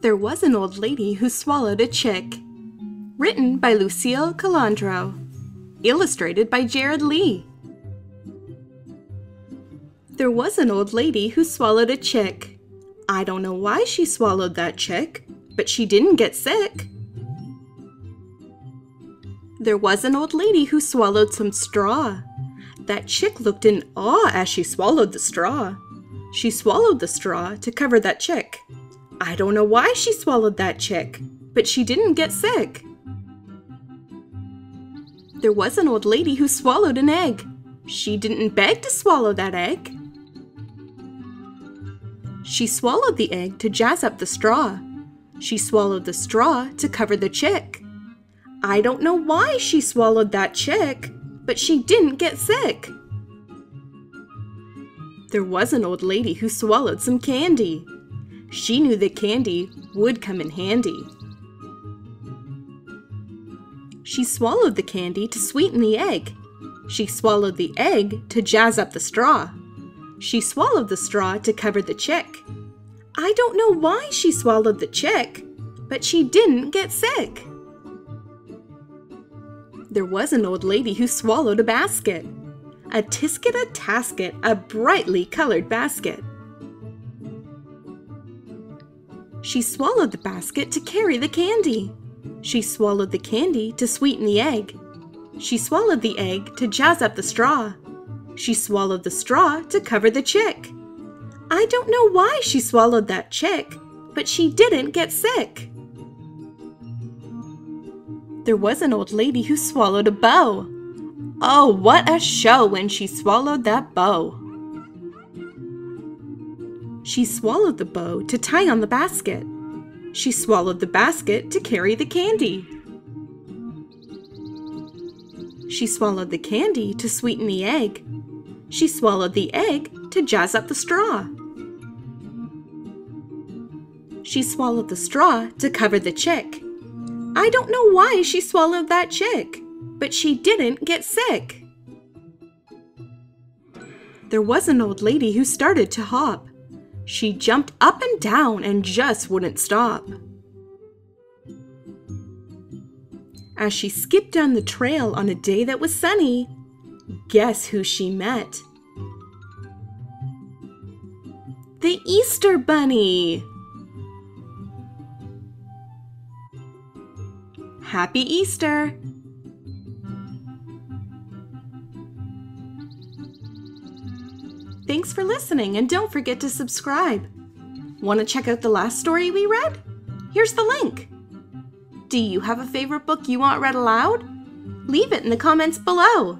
There Was an Old Lady Who Swallowed a Chick. Written by Lucille Colandro. Illustrated by Jared Lee. There was an old lady who swallowed a chick. I don't know why she swallowed that chick, but she didn't get sick. There was an old lady who swallowed some straw. That chick looked in awe as she swallowed the straw. She swallowed the straw to cover that chick. I don't know why she swallowed that chick, but she didn't get sick. There was an old lady who swallowed an egg. She didn't beg to swallow that egg. She swallowed the egg to jazz up the straw. She swallowed the straw to cover the chick. I don't know why she swallowed that chick, but she didn't get sick. There was an old lady who swallowed some candy. She knew that candy would come in handy. She swallowed the candy to sweeten the egg. She swallowed the egg to jazz up the straw. She swallowed the straw to cover the chick. I don't know why she swallowed the chick, but she didn't get sick. There was an old lady who swallowed a basket. A tisket, a tasket, a brightly colored basket. She swallowed the basket to carry the candy. She swallowed the candy to sweeten the egg. She swallowed the egg to jazz up the straw. She swallowed the straw to cover the chick. I don't know why she swallowed that chick, but she didn't get sick. There was an old lady who swallowed a bow. Oh, what a show when she swallowed that bow. She swallowed the bow to tie on the basket. She swallowed the basket to carry the candy. She swallowed the candy to sweeten the egg. She swallowed the egg to jazz up the straw. She swallowed the straw to cover the chick. I don't know why she swallowed that chick, but she didn't get sick. There was an old lady who started to hop. She jumped up and down and just wouldn't stop. As she skipped down the trail on a day that was sunny, guess who she met? The Easter Bunny! Happy Easter! Thanks for listening, and don't forget to subscribe. Want to check out the last story we read? Here's the link. Do you have a favorite book you want read aloud? Leave it in the comments below.